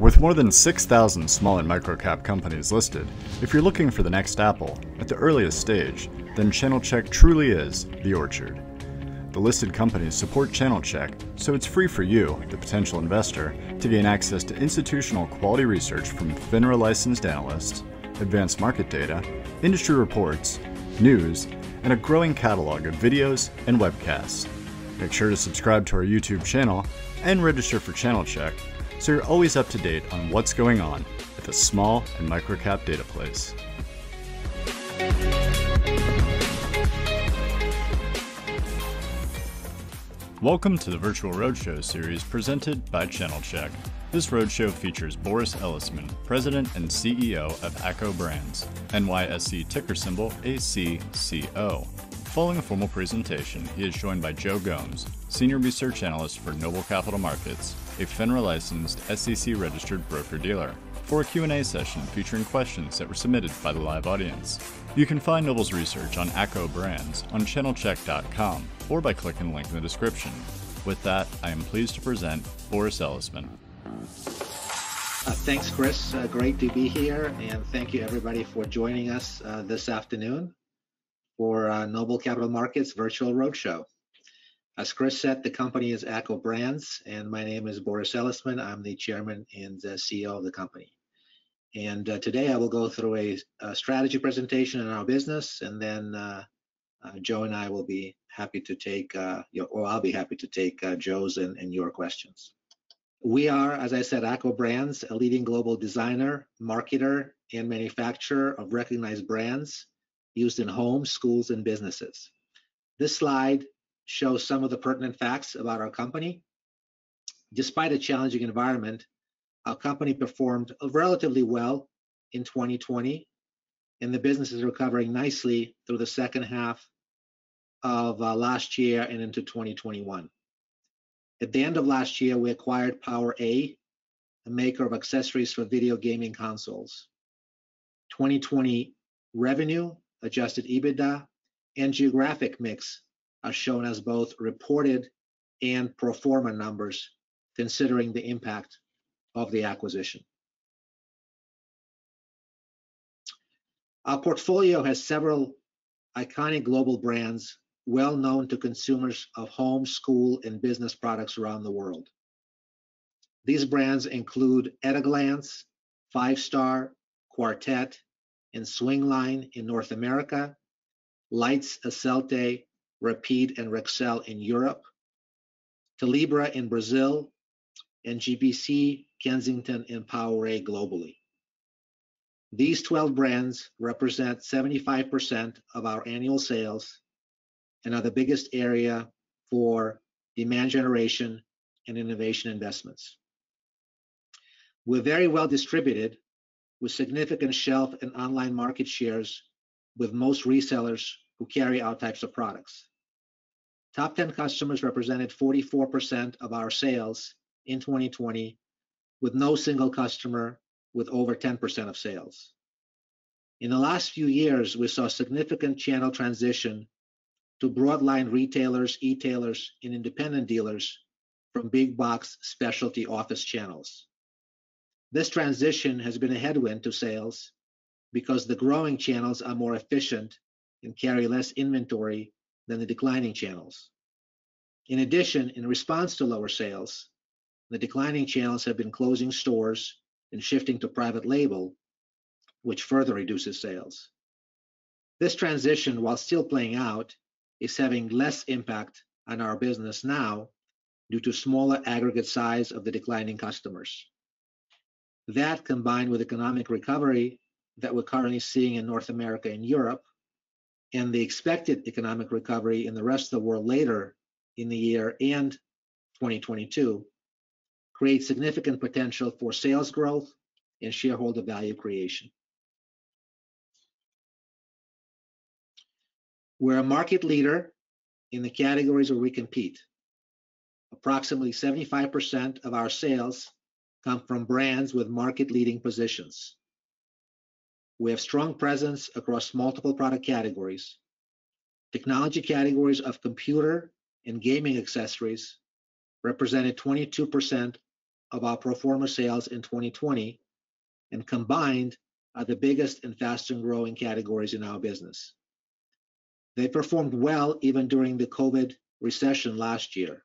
With more than 6,000 small and microcap companies listed, if you're looking for the next Apple at the earliest stage, then Channelchek truly is the orchard. The listed companies support Channelchek, so it's free for you, the potential investor, to gain access to institutional quality research from FINRA-licensed analysts, advanced market data, industry reports, news, and a growing catalog of videos and webcasts. Make sure to subscribe to our YouTube channel and register for Channelchek, so you're always up to date on what's going on at the small and microcap data place. Welcome to the Virtual Roadshow series presented by Channelchek. This roadshow features Boris Elisman, President and CEO of ACCO Brands, NYSE ticker symbol ACCO. Following a formal presentation, he is joined by Joe Gomes, Senior Research Analyst for Noble Capital Markets, a FINRA-licensed, SEC-registered broker-dealer, for a Q&A session featuring questions that were submitted by the live audience. You can find Noble's research on ACCO Brands on channelchek.com or by clicking the link in the description. With that, I am pleased to present Boris Elisman. Thanks, Chris. Great to be here, and thank you everybody for joining us this afternoon for Noble Capital Markets Virtual Roadshow. As Chris said, the company is ACCO Brands, and my name is Boris Elisman. I'm the chairman and CEO of the company. And today I will go through a strategy presentation on our business, and then Joe and I will be happy to take, I'll be happy to take Joe's and your questions. We are, as I said, ACCO Brands, a leading global designer, marketer, and manufacturer of recognized brands used in homes, schools, and businesses. This slide shows some of the pertinent facts about our company. Despite a challenging environment, our company performed relatively well in 2020, and the business is recovering nicely through the second half of last year and into 2021. At the end of last year, we acquired Power A, a maker of accessories for video gaming consoles. 2020 revenue, adjusted EBITDA, and geographic mix are shown as both reported and pro forma numbers, considering the impact of the acquisition. Our portfolio has several iconic global brands well known to consumers of home, school, and business products around the world. These brands include AT-A-GLANCE, 5 Star, Quartet, and Swingline in North America, Leitz, Esselte, Rapid, and Rexel in Europe, Tilibra in Brazil, and GBC, Kensington, and Power A globally. These 12 brands represent 75% of our annual sales and are the biggest area for demand generation and innovation investments. We're very well distributed, with significant shelf and online market shares with most resellers who carry our types of products. Top 10 customers represented 44% of our sales in 2020, with no single customer with over 10% of sales. In the last few years, we saw significant channel transition to broadline retailers, e-tailers, and independent dealers from big box specialty office channels. This transition has been a headwind to sales because the growing channels are more efficient and carry less inventory than the declining channels. In addition, in response to lower sales, the declining channels have been closing stores and shifting to private label, which further reduces sales. This transition, while still playing out, is having less impact on our business now due to smaller aggregate size of the declining customers. That, combined with economic recovery that we're currently seeing in North America and Europe, and the expected economic recovery in the rest of the world later in the year and 2022, creates significant potential for sales growth and shareholder value creation. We're a market leader in the categories where we compete. Approximately 75% of our sales come from brands with market-leading positions. We have strong presence across multiple product categories, technology categories of computer and gaming accessories represented 22% of our pro forma sales in 2020 and combined are the biggest and fastest growing categories in our business. They performed well even during the COVID recession last year.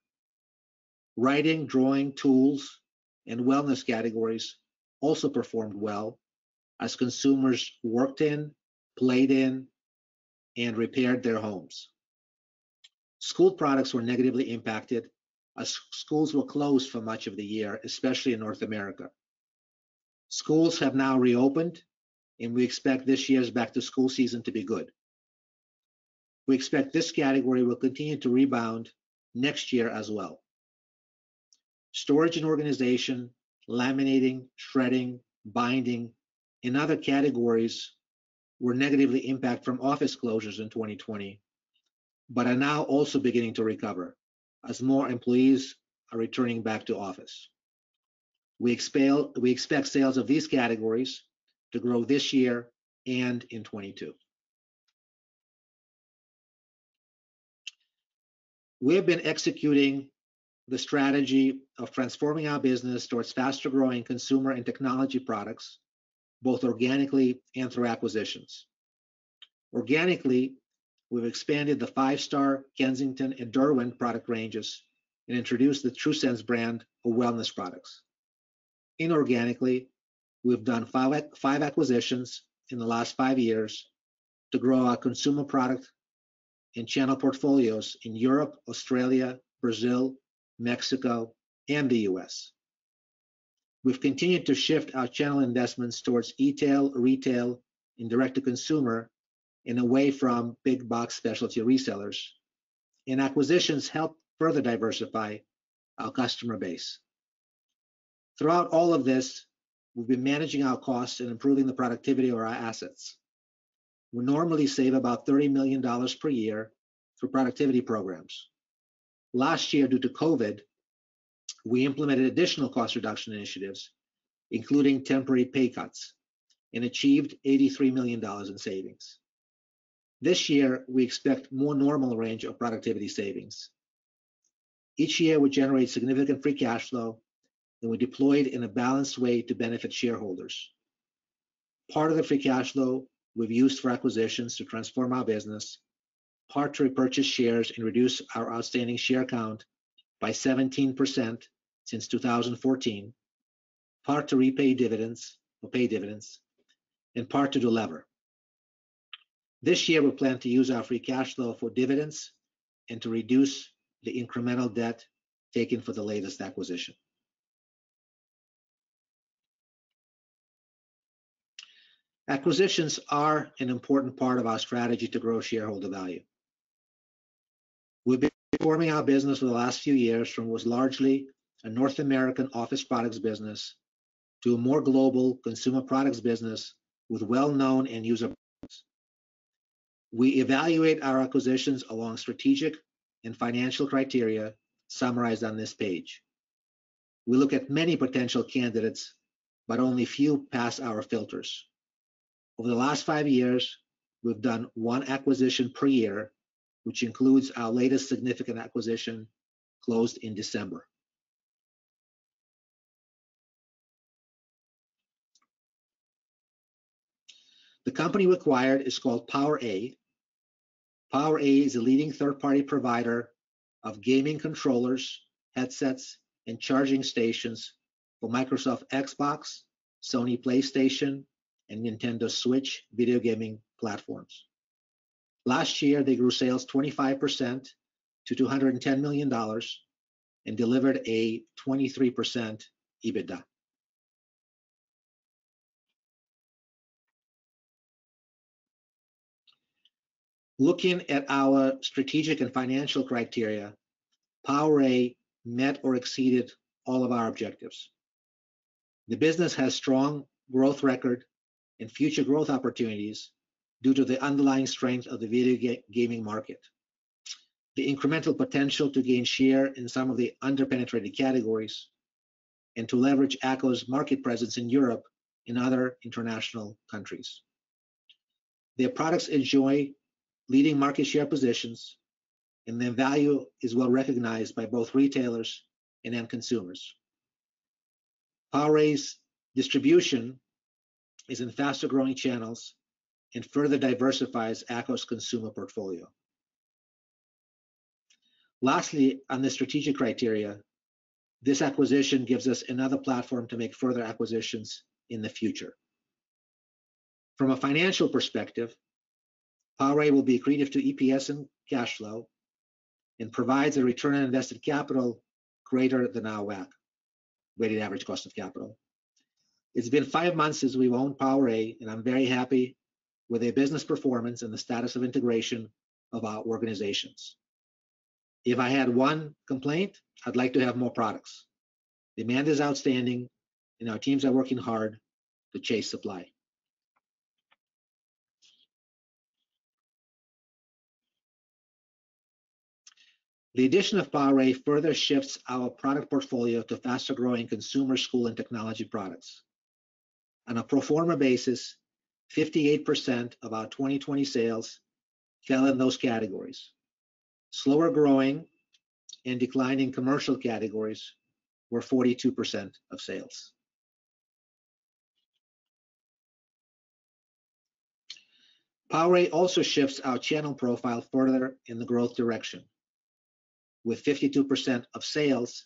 Writing, drawing, tools, and wellness categories also performed well as consumers worked in, played in, and repaired their homes. School products were negatively impacted as schools were closed for much of the year, especially in North America. Schools have now reopened, and we expect this year's back-to-school season to be good. We expect this category will continue to rebound next year as well. Storage and organization, laminating, shredding, binding, and other categories were negatively impacted from office closures in 2020, but are now also beginning to recover as more employees are returning back to office. We expect sales of these categories to grow this year and in 2022. We have been executing the strategy of transforming our business towards faster growing consumer and technology products, both organically and through acquisitions. Organically, we've expanded the Five Star, Kensington, and Derwent product ranges and introduced the TruSens brand of wellness products. Inorganically, we've done five acquisitions in the last 5 years to grow our consumer product and channel portfolios in Europe, Australia, Brazil, Mexico, and the US. We've continued to shift our channel investments towards e-tail, retail, and direct-to-consumer and away from big box specialty resellers. And acquisitions help further diversify our customer base. Throughout all of this, we've been managing our costs and improving the productivity of our assets. We normally save about $30 million per year through productivity programs. Last year, due to COVID, we implemented additional cost reduction initiatives, including temporary pay cuts, and achieved $83 million in savings. This year, we expect more normal range of productivity savings. Each year, we generate significant free cash flow, and we deploy it in a balanced way to benefit shareholders. Part of the free cash flow we've used for acquisitions to transform our business, part to repurchase shares and reduce our outstanding share count by 17% since 2014, part to repay dividends or pay dividends, and part to delever. This year, we plan to use our free cash flow for dividends and to reduce the incremental debt taken for the latest acquisition. Acquisitions are an important part of our strategy to grow shareholder value. We've been transforming our business for the last few years from what was largely a North American office products business to a more global consumer products business with well-known end user brands. We evaluate our acquisitions along strategic and financial criteria summarized on this page. We look at many potential candidates, but only few pass our filters. Over the last 5 years, we've done one acquisition per year, which includes our latest significant acquisition closed in December. The company we acquired is called Power A. Power A is a leading third-party provider of gaming controllers, headsets, and charging stations for Microsoft Xbox, Sony PlayStation, and Nintendo Switch video gaming platforms. Last year, they grew sales 25% to $210 million and delivered a 23% EBITDA. Looking at our strategic and financial criteria, Power A met or exceeded all of our objectives. The business has strong growth record and future growth opportunities due to the underlying strength of the video gaming market, the incremental potential to gain share in some of the underpenetrated categories, and to leverage ACCO's market presence in Europe and other international countries. Their products enjoy leading market share positions, and their value is well recognized by both retailers and end consumers. Power A's distribution is in faster growing channels and further diversifies ACCO's consumer portfolio. Lastly, on the strategic criteria, this acquisition gives us another platform to make further acquisitions in the future. From a financial perspective, Power A will be accretive to EPS and cash flow and provides a return on invested capital greater than our WACC, weighted average cost of capital. It's been 5 months since we've owned Power A, and I'm very happy with their business performance and the status of integration of our organizations. If I had one complaint, I'd like to have more products. Demand is outstanding, and our teams are working hard to chase supply. The addition of Power A further shifts our product portfolio to faster growing consumer, school, and technology products. On a pro forma basis, 58% of our 2020 sales fell in those categories. Slower growing and declining commercial categories were 42% of sales. Power A also shifts our channel profile further in the growth direction, with 52% of sales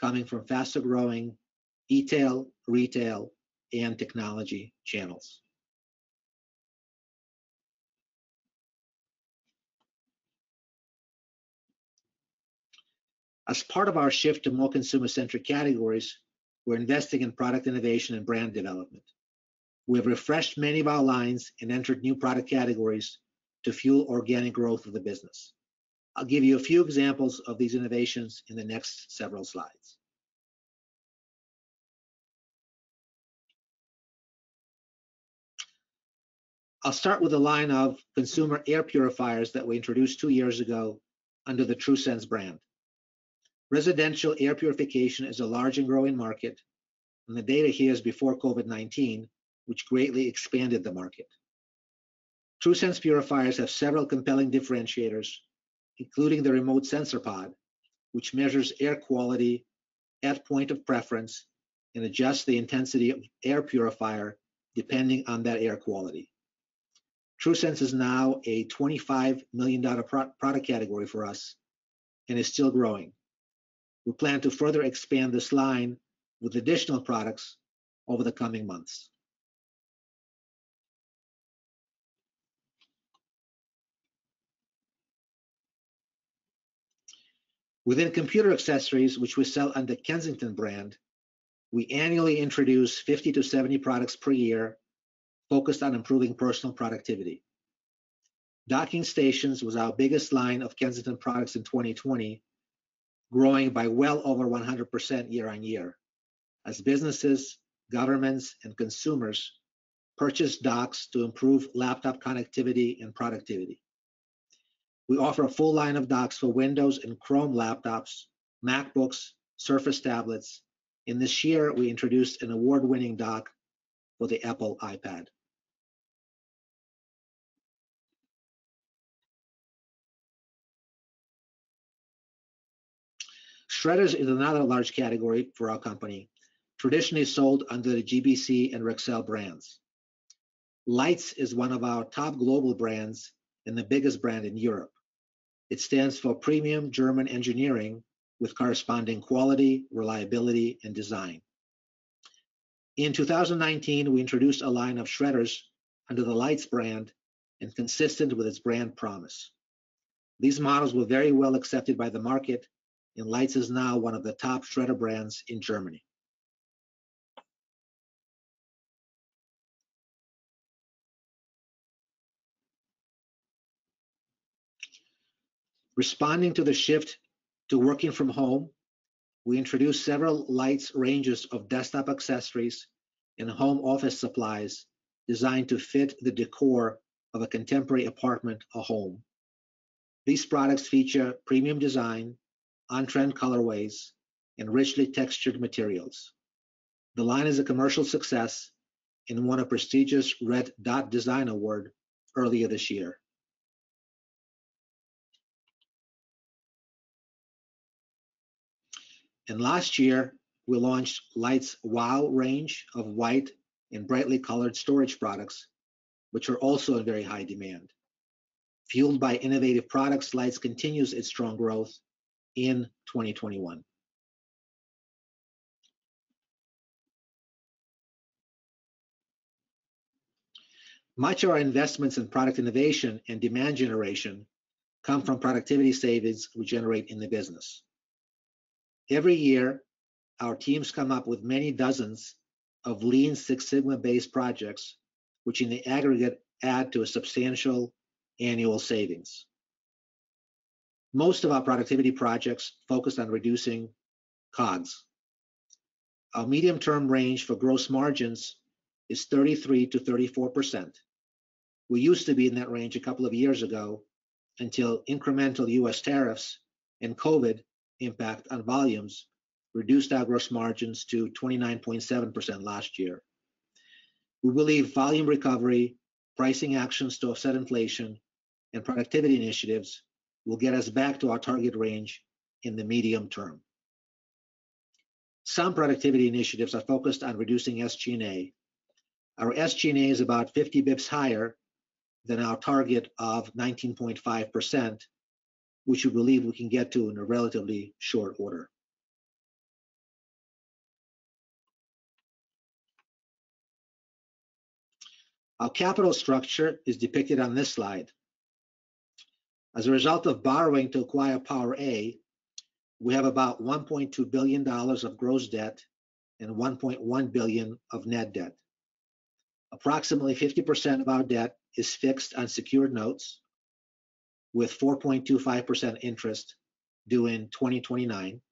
coming from faster growing e-tail, retail, and technology channels. As part of our shift to more consumer-centric categories, we're investing in product innovation and brand development. We've refreshed many of our lines and entered new product categories to fuel organic growth of the business. I'll give you a few examples of these innovations in the next several slides. I'll start with a line of consumer air purifiers that we introduced 2 years ago under the TruSens brand. Residential air purification is a large and growing market, and the data here is before COVID-19, which greatly expanded the market. TruSens purifiers have several compelling differentiators, including the remote sensor pod, which measures air quality at point of preference and adjusts the intensity of air purifier depending on that air quality. TruSense is now a $25 million product category for us and is still growing. We plan to further expand this line with additional products over the coming months. Within computer accessories, which we sell under Kensington brand, we annually introduce 50 to 70 products per year focused on improving personal productivity. Docking stations was our biggest line of Kensington products in 2020, growing by well over 100% year on year, as businesses, governments, and consumers purchase docks to improve laptop connectivity and productivity. We offer a full line of docks for Windows and Chrome laptops, MacBooks, Surface tablets, and this year we introduced an award-winning dock for the Apple iPad. Shredders is another large category for our company, traditionally sold under the GBC and Rexel brands. Leitz is one of our top global brands and the biggest brand in Europe. It stands for premium German engineering with corresponding quality, reliability, and design. In 2019, we introduced a line of shredders under the Leitz brand and consistent with its brand promise. These models were very well accepted by the market, and Leitz is now one of the top shredder brands in Germany. Responding to the shift to working from home, we introduced several Leitz ranges of desktop accessories and home office supplies designed to fit the decor of a contemporary apartment or home. These products feature premium design, on-trend colorways, and richly textured materials. The line is a commercial success and won a prestigious Red Dot Design Award earlier this year. And last year, we launched Leitz Wow range of white and brightly colored storage products, which are also in very high demand. Fueled by innovative products, Leitz continues its strong growth in 2021. Much of our investments in product innovation and demand generation come from productivity savings we generate in the business. Every year, our teams come up with many dozens of Lean Six Sigma-based projects, which in the aggregate add to a substantial annual savings. Most of our productivity projects focus on reducing COGS. Our medium-term range for gross margins is 33 to 34%. We used to be in that range a couple of years ago until incremental US tariffs and COVID impact on volumes reduced our gross margins to 29.7% last year. We believe volume recovery, pricing actions to offset inflation, and productivity initiatives will get us back to our target range in the medium term. Some productivity initiatives are focused on reducing SG&A. Our SG&A is about 50 bips higher than our target of 19.5%, which we believe we can get to in a relatively short order. Our capital structure is depicted on this slide. As a result of borrowing to acquire Power A, we have about $1.2 billion of gross debt and $1.1 billion of net debt. Approximately 50% of our debt is fixed on secured notes with 4.25% interest due in 2029.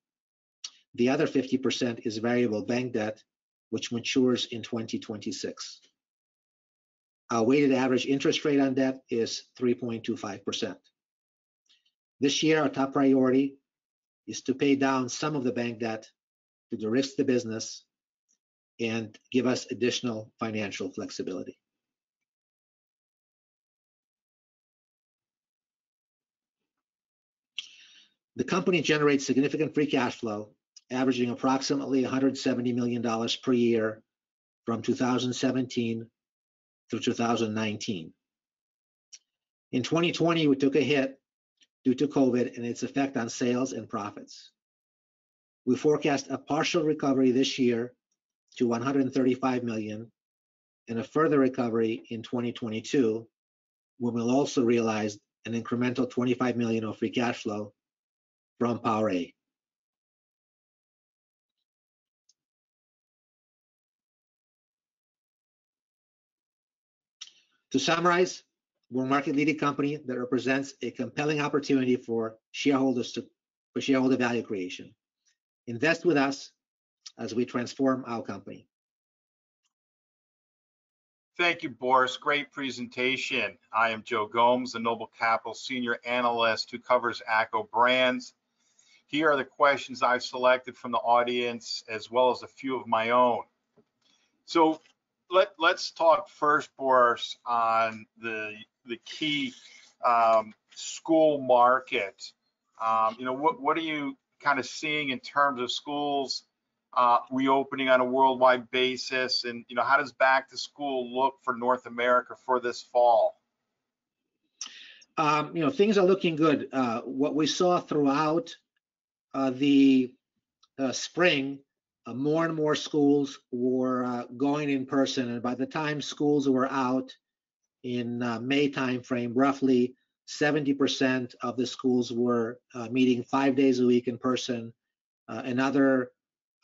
The other 50% is variable bank debt, which matures in 2026. Our weighted average interest rate on debt is 3.25%. This year, our top priority is to pay down some of the bank debt to de-risk the business and give us additional financial flexibility. The company generates significant free cash flow, averaging approximately $170 million per year from 2017 through 2019. In 2020, we took a hit due to COVID and its effect on sales and profits. We forecast a partial recovery this year to $135 million and a further recovery in 2022, when we'll also realize an incremental $25 million of free cash flow from Power A. To summarize, we're a market-leading company that represents a compelling opportunity for shareholder value creation. Invest with us as we transform our company. Thank you, Boris. Great presentation. I am Joe Gomes, the Noble Capital Senior Analyst who covers ACCO Brands. Here are the questions I've selected from the audience, as well as a few of my own. So, let's talk first, Boris, on the key school market. You know, what are you kind of seeing in terms of schools reopening on a worldwide basis, and you know, how does back to school look for North America for this fall? You know, things are looking good. What we saw throughout the spring. More and more schools were going in person, and by the time schools were out in May timeframe, roughly 70% of the schools were meeting 5 days a week in person, another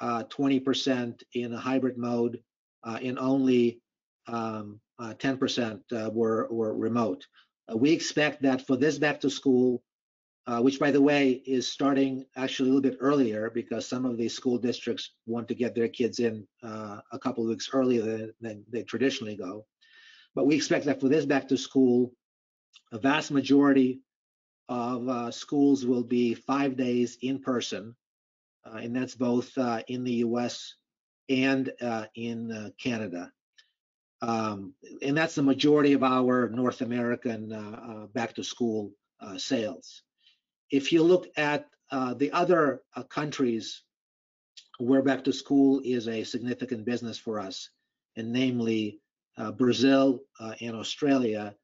20% in a hybrid mode, and only 10% were remote. We expect that for this back to school, which, by the way, is starting actually a little bit earlier because some of these school districts want to get their kids in a couple of weeks earlier than they traditionally go. But we expect that for this back to school, a vast majority of schools will be 5 days in person, and that's both in the US and in Canada. And that's the majority of our North American back to school sales. If you look at the other countries where back to school is a significant business for us, and namely Brazil and Australia.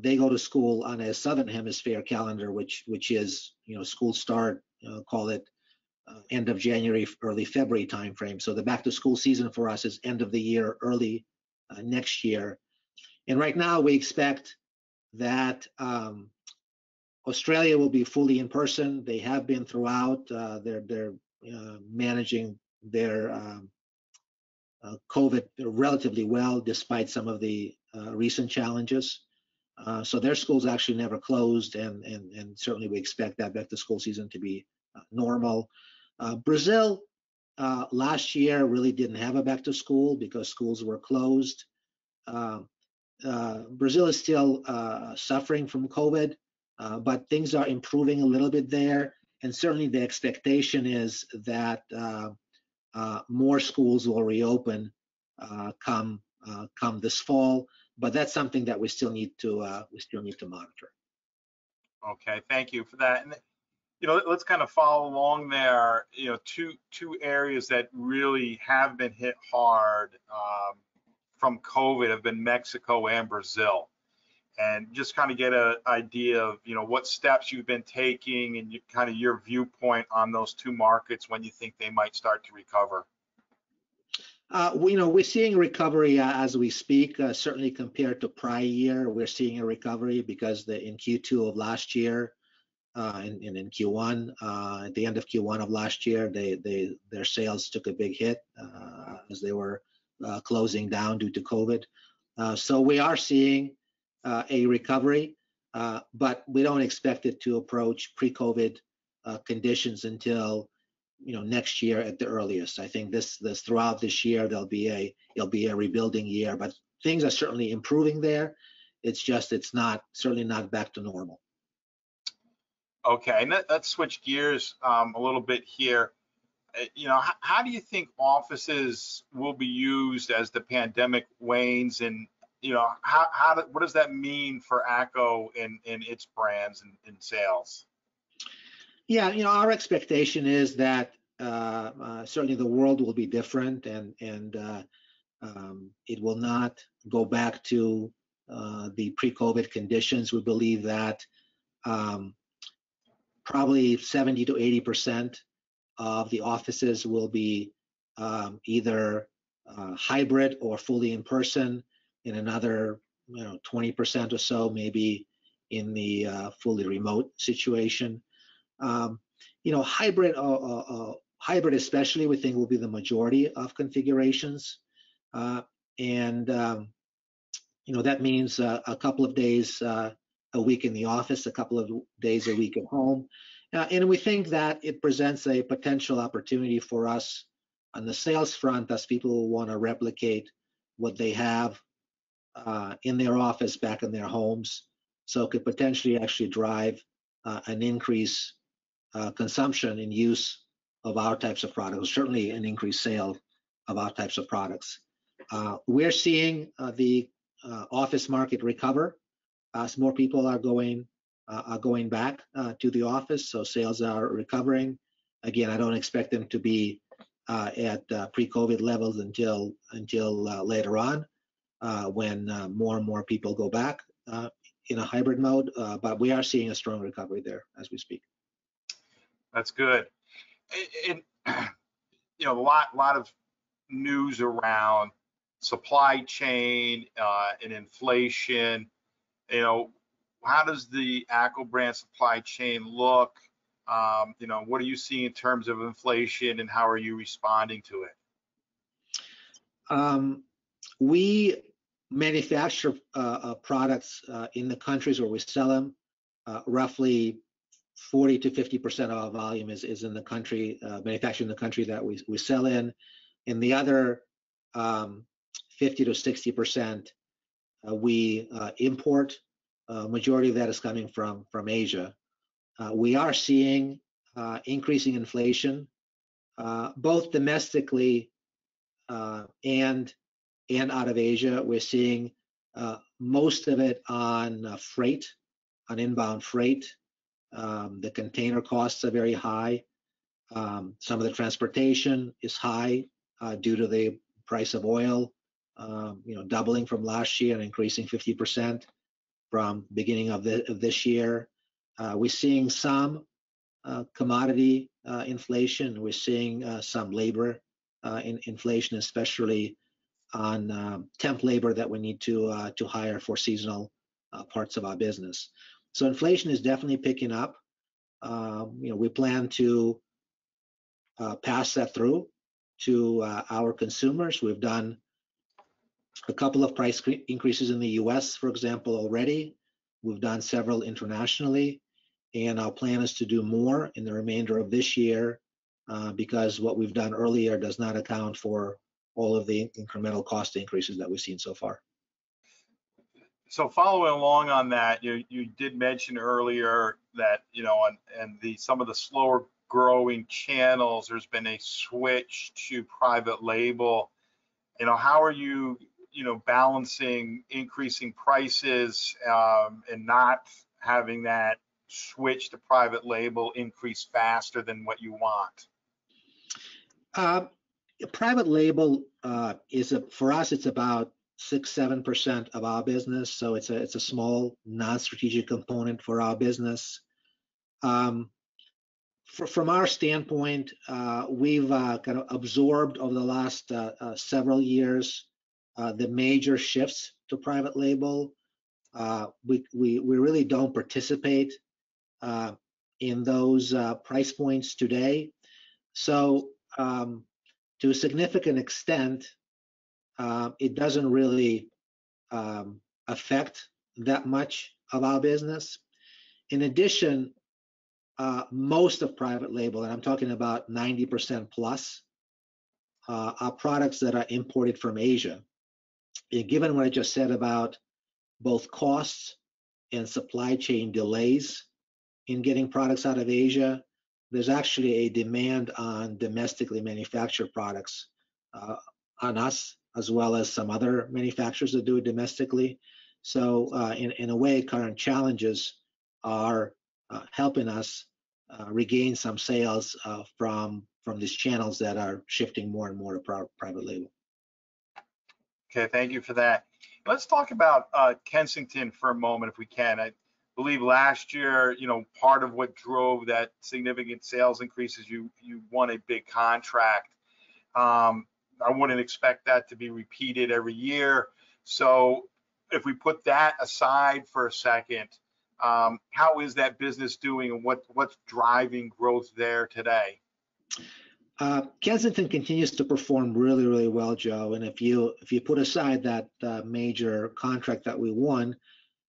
They go to school on a Southern Hemisphere calendar, which is, you know, school start, call it end of January, early February timeframe. So the back to school season for us is end of the year, early next year. And right now we expect that Australia will be fully in person. They have been throughout. They're managing their COVID relatively well, despite some of the recent challenges. So their schools actually never closed, and certainly we expect that back to school season to be normal. Brazil last year really didn't have a back to school because schools were closed. Brazil is still suffering from COVID, but things are improving a little bit there. And certainly the expectation is that more schools will reopen come this fall. But that's something that we still need to monitor. Okay, thank you for that. And you know, let's kind of follow along there. You know, two areas that really have been hit hard from COVID have been Mexico and Brazil, and just kind of get an idea of, you know, what steps you've been taking and kind of your viewpoint on those two markets when you think they might start to recover. We're seeing recovery as we speak. Certainly compared to prior year, we're seeing a recovery because in Q2 of last year and in Q1, at the end of Q1 of last year, their sales took a big hit as they were closing down due to COVID. So we are seeing a recovery, but we don't expect it to approach pre-COVID conditions until, you know, next year at the earliest. I think this throughout this year it'll be a rebuilding year, but things are certainly improving there. It's just it's certainly not back to normal. Okay, and let's switch gears a little bit here. You know, how do you think offices will be used as the pandemic wanes, and you know, what does that mean for ACCO and its brands and sales? Yeah, you know, our expectation is that certainly the world will be different, and it will not go back to the pre-COVID conditions. We believe that probably 70 to 80% of the offices will be either hybrid or fully in person, and another, you know, 20% or so maybe in the fully remote situation. You know, hybrid especially, we think will be the majority of configurations, you know, that means a couple of days a week in the office, a couple of days a week at home, and we think that it presents a potential opportunity for us on the sales front, as people will want to replicate what they have in their office back in their homes, so it could potentially actually drive an increase consumption and use of our types of products, certainly an increased sale of our types of products. We're seeing the office market recover as more people are going back to the office, so sales are recovering. Again, I don't expect them to be at pre-COVID levels until later on when more and more people go back in a hybrid mode, but we are seeing a strong recovery there as we speak. That's good. And you know, a lot of news around supply chain and inflation. You know, how does the ACCO brand supply chain look? You know, what do you see in terms of inflation, and how are you responding to it? We manufacture products in the countries where we sell them. Roughly 40 to 50% of our volume is in the country, manufactured in the country that we sell in. And the other 50 to 60% we import. Majority of that is coming from Asia. We are seeing increasing inflation, both domestically and out of Asia. We're seeing most of it on freight, on inbound freight. The container costs are very high. Some of the transportation is high due to the price of oil, doubling from last year and increasing 50% from beginning of this year. We're seeing some commodity inflation. We're seeing some labor inflation, especially on temp labor that we need to hire for seasonal parts of our business. So inflation is definitely picking up. We plan to pass that through to our consumers. We've done a couple of price increases in the U.S., for example, already. We've done several internationally, and our plan is to do more in the remainder of this year because what we've done earlier does not account for all of the incremental cost increases that we've seen so far. So following along on that, you did mention earlier that, some of the slower growing channels, there's been a switch to private label. How are you, balancing increasing prices and not having that switch to private label increase faster than what you want? Private label for us, it's about 6-7% of our business, so it's a small non-strategic component for our business. From our standpoint, we've kind of absorbed over the last several years the major shifts to private label. We really don't participate in those price points today, so to a significant extent, it doesn't really affect that much of our business. In addition, most of private label, and I'm talking about 90% plus, are products that are imported from Asia. And given what I just said about both costs and supply chain delays in getting products out of Asia, there's actually a demand on domestically manufactured products on us, as well as some other manufacturers that do it domestically. So in a way, current challenges are helping us regain some sales from these channels that are shifting more and more to private label. Okay, thank you for that. Let's talk about Kensington for a moment, if we can. I believe last year, part of what drove that significant sales increase is you won a big contract. I wouldn't expect that to be repeated every year. So if we put that aside for a second, how is that business doing, and what's driving growth there today? Kensington continues to perform really, really well, Joe. And if you put aside that major contract that we won,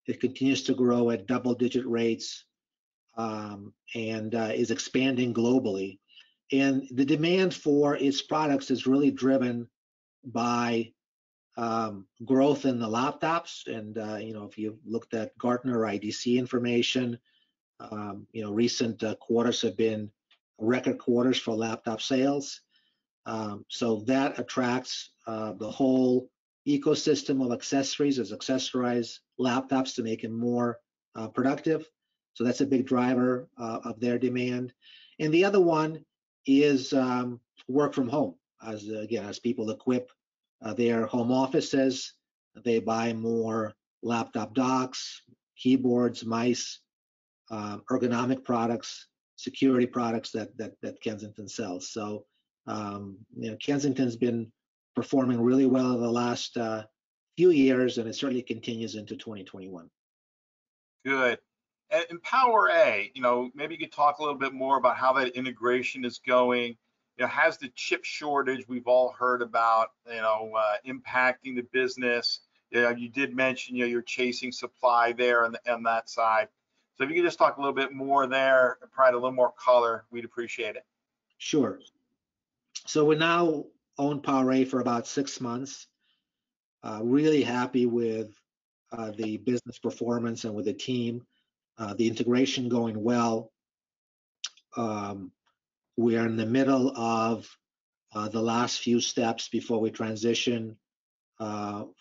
it continues to grow at double-digit rates and is expanding globally. And the demand for its products is really driven by growth in the laptops. And, if you've looked at Gartner IDC information, recent quarters have been record quarters for laptop sales. So that attracts the whole ecosystem of accessories as accessorize laptops to make them more productive. So that's a big driver of their demand. And the other one is work from home. As people equip their home offices, they buy more laptop docks, keyboards, mice, ergonomic products, security products that Kensington sells. So Kensington's been performing really well in the last few years, and it certainly continues into 2021. Good. And Power A, maybe you could talk a little bit more about how that integration is going. Has the chip shortage we've all heard about, impacting the business? You did mention, you're chasing supply there on that side. So if you could just talk a little bit more there, provide a little more color, we'd appreciate it. Sure. So we now own Power A for about 6 months. Really happy with the business performance and with the team. The integration going well. We are in the middle of the last few steps before we transition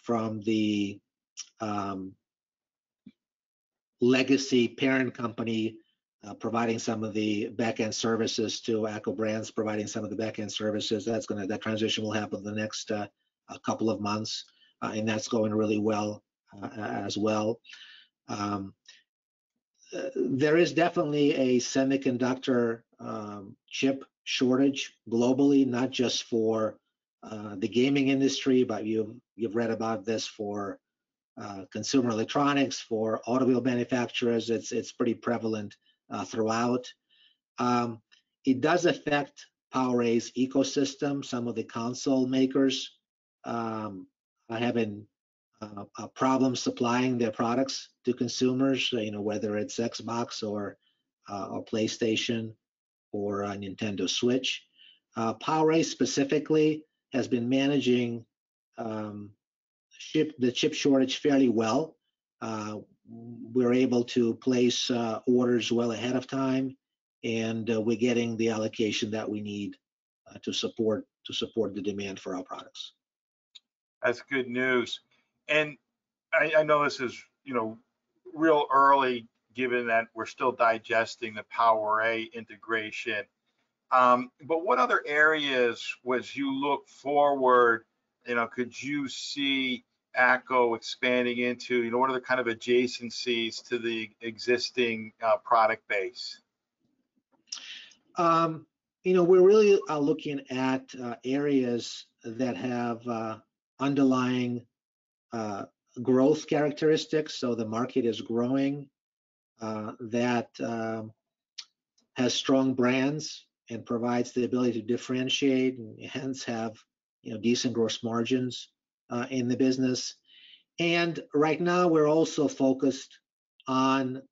from the legacy parent company providing some of the back-end services to ACCO Brands, providing some of the back-end services. That transition will happen the next couple of months, and that's going really well as well. There is definitely a semiconductor chip shortage globally, not just for the gaming industry, but you've read about this for consumer electronics, for automobile manufacturers. It's pretty prevalent throughout. It does affect Power A's ecosystem. Some of the console makers are having a problem supplying their products to consumers. You know, whether it's Xbox or PlayStation or a Nintendo Switch. Power A specifically has been managing the chip shortage fairly well. We're able to place orders well ahead of time, and we're getting the allocation that we need to support the demand for our products. That's good news. And I know this is, you know, real early, given that we're still digesting the Power A integration. But what other areas, as you look forward, you know, could you see ACCO expanding into? You know, what are the kind of adjacencies to the existing product base? You know, we really are looking at areas that have underlying growth characteristics. So the market is growing, that has strong brands and provides the ability to differentiate, and hence have, you know, decent gross margins in the business. And right now we're also focused on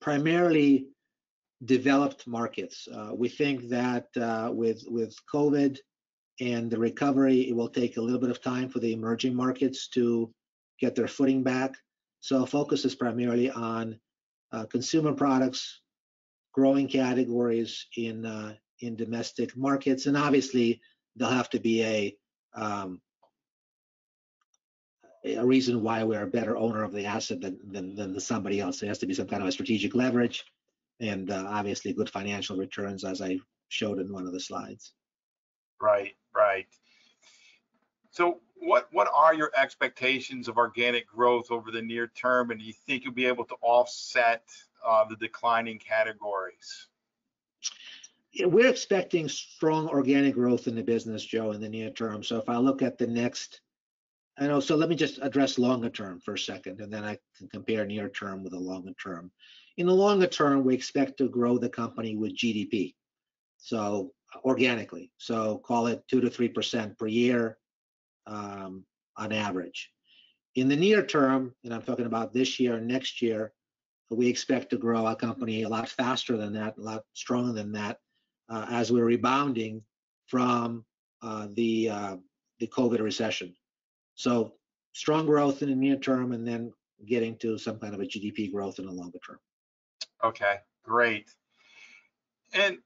primarily developed markets. We think that with COVID and the recovery, it will take a little bit of time for the emerging markets to get their footing back. So our focus is primarily on consumer products, growing categories in domestic markets, and obviously there'll have to be a reason why we're a better owner of the asset than somebody else. There has to be some kind of a strategic leverage, and obviously good financial returns, as I showed in one of the slides. Right, right. So what are your expectations of organic growth over the near term, and do you think you'll be able to offset the declining categories? We're expecting strong organic growth in the business, Joe, in the near term. So if I look at the next, I know, so let me just address longer term for a second, and then I can compare near term with the longer term. In the longer term, we expect to grow the company with GDP, so organically. So call it 2 to 3% per year on average. In the near term, and I'm talking about this year and next year, we expect to grow our company a lot faster than that, a lot stronger than that, as we're rebounding from the COVID recession. So strong growth in the near term, and then getting to some kind of a GDP growth in the longer term. Okay, great. And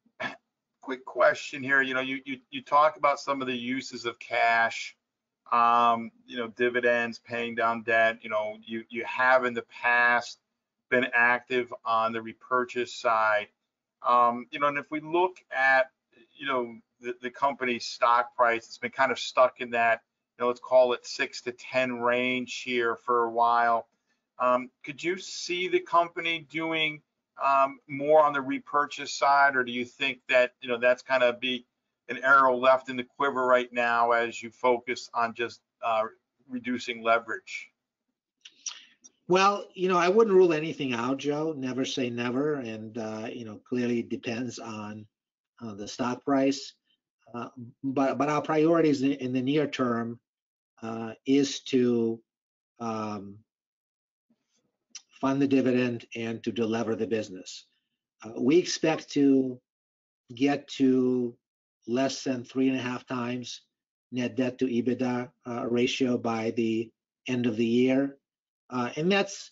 quick question here, you know, you talk about some of the uses of cash, you know, dividends, paying down debt. You know, you have in the past been active on the repurchase side. You know, and if we look at, you know, the company's stock price, it's been kind of stuck in that, you know, let's call it 6 to 10 range here for a while. Could you see the company doing more on the repurchase side, or do you think that, you know, that's kind of be an arrow left in the quiver right now as you focus on just reducing leverage? Well, you know, I wouldn't rule anything out, Joe. Never say never, and you know, clearly it depends on the stock price. But our priorities in the near term is to fund the dividend and to deliver the business. We expect to get to less than 3.5 times net debt to EBITDA ratio by the end of the year. And that's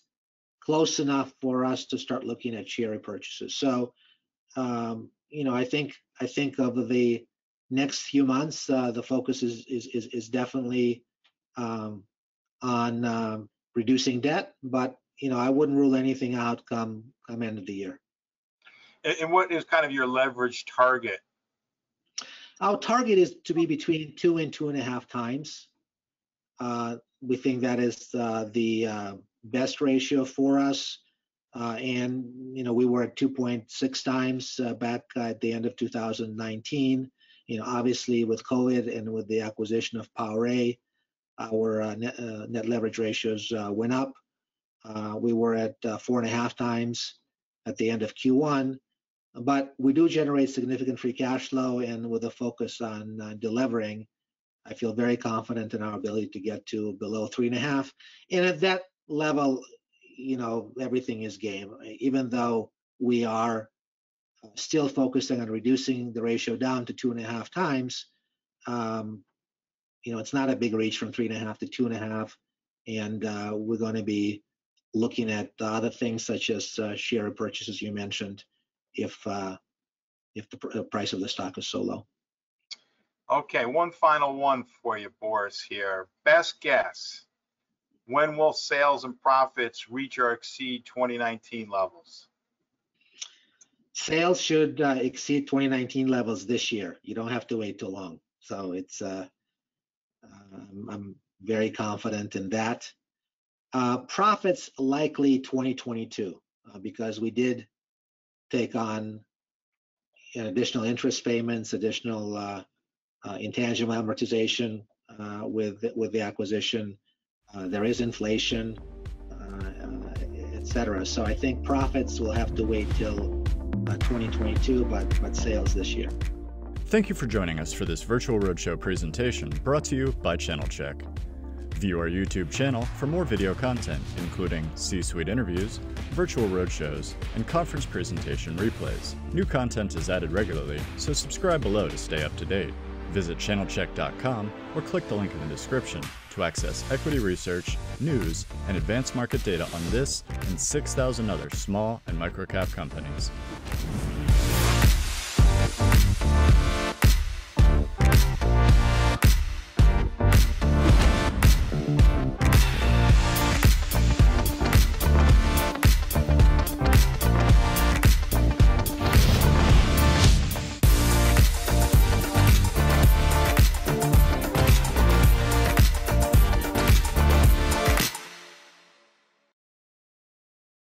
close enough for us to start looking at share repurchases. So, you know, I think over the next few months, the focus is definitely on reducing debt, but you know, I wouldn't rule anything out come end of the year. And what is kind of your leverage target? Our target is to be between 2 and 2.5 times. We think that is the best ratio for us. And, you know, we were at 2.6 times back at the end of 2019. You know, obviously with COVID and with the acquisition of Power A, our net leverage ratios went up. We were at 4.5 times at the end of Q1, but we do generate significant free cash flow, and with a focus on delivering, I feel very confident in our ability to get to below 3.5. And at that level, you know, everything is game. Even though we are still focusing on reducing the ratio down to 2.5 times, you know, it's not a big reach from 3.5 to 2.5, and we're going to be looking at other things such as share purchases you mentioned, if the price of the stock is so low. Okay, one final one for you, Boris, here. Best guess, when will sales and profits reach or exceed 2019 levels? Sales should exceed 2019 levels this year. You don't have to wait too long. So it's I'm very confident in that. Profits likely 2022, because we did take on additional interest payments, additional intangible amortization with the acquisition. There is inflation, etc. So I think profits will have to wait till 2022, but sales this year. Thank you for joining us for this Virtual Roadshow presentation brought to you by Channelchek. View our YouTube channel for more video content, including C-suite interviews, virtual roadshows, and conference presentation replays. New content is added regularly, so subscribe below to stay up to date. Visit channelchek.com or click the link in the description to access equity research, news, and advanced market data on this and 6,000 other small and microcap companies.